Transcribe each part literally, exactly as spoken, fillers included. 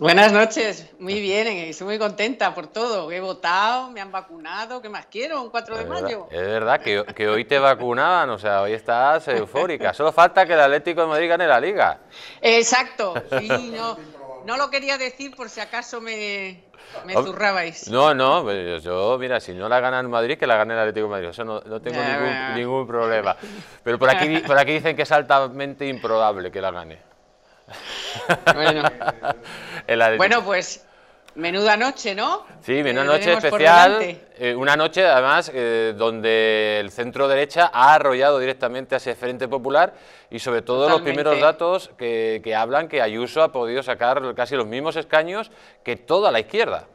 Buenas noches, muy bien, estoy muy contenta por todo, he votado, me han vacunado, ¿qué más quiero? Un cuatro de mayo. Es verdad que, que hoy te vacunaban, o sea, hoy estás eufórica, solo falta que el Atlético de Madrid gane la Liga. Exacto, sí, no, no lo quería decir por si acaso me, me zurrabais. No, no, yo, mira, si no la gana el Madrid, que la gane el Atlético de Madrid, eso no, no tengo nah, ningún, nah. ningún problema. Pero por aquí, por aquí dicen que es altamente improbable que la gane. Bueno. Bueno, pues menuda noche, ¿no? Sí, menuda noche especial, eh, una noche además eh, donde el centro derecha ha arrollado directamente a ese Frente Popular y sobre todo Totalmente. Los primeros datos que, que hablan que Ayuso ha podido sacar casi los mismos escaños que toda la izquierda.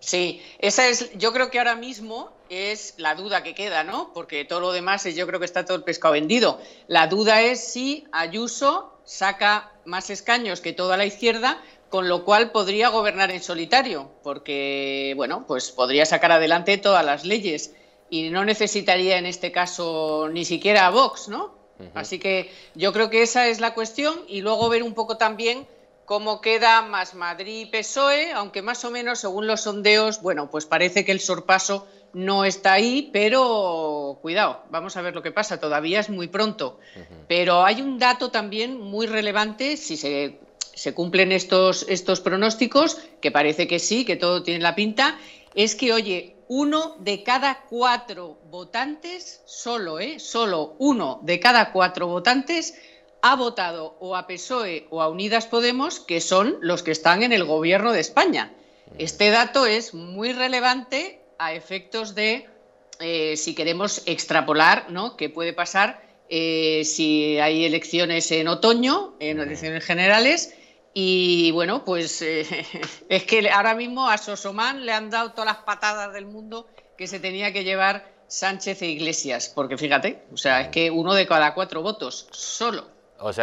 Sí, esa es, yo creo que ahora mismo es la duda que queda, ¿no? Porque todo lo demás es, yo creo que está todo el pescado vendido. La duda es si Ayuso saca más escaños que toda la izquierda, con lo cual podría gobernar en solitario, porque bueno, pues podría sacar adelante todas las leyes y no necesitaría en este caso ni siquiera a Vox, ¿no? Uh-huh. Así que yo creo que esa es la cuestión y luego ver un poco también cómo queda Más Madrid y P S O E, aunque más o menos según los sondeos, bueno, pues parece que el sorpaso no está ahí, pero cuidado, vamos a ver lo que pasa, todavía es muy pronto. Uh-huh. Pero hay un dato también muy relevante, si se, se cumplen estos, estos pronósticos, que parece que sí, que todo tiene la pinta, es que, oye, uno de cada cuatro votantes, solo, ¿eh? Solo uno de cada cuatro votantes ha votado o a P S O E o a Unidas Podemos, que son los que están en el gobierno de España. Uh-huh. Este dato es muy relevante a efectos de, eh, si queremos extrapolar, ¿no?, qué puede pasar eh, si hay elecciones en otoño, en elecciones generales, y bueno, pues eh, es que ahora mismo a Sosomán le han dado todas las patadas del mundo que se tenía que llevar Sánchez e Iglesias, porque fíjate, o sea, es que uno de cada cuatro votos, solo.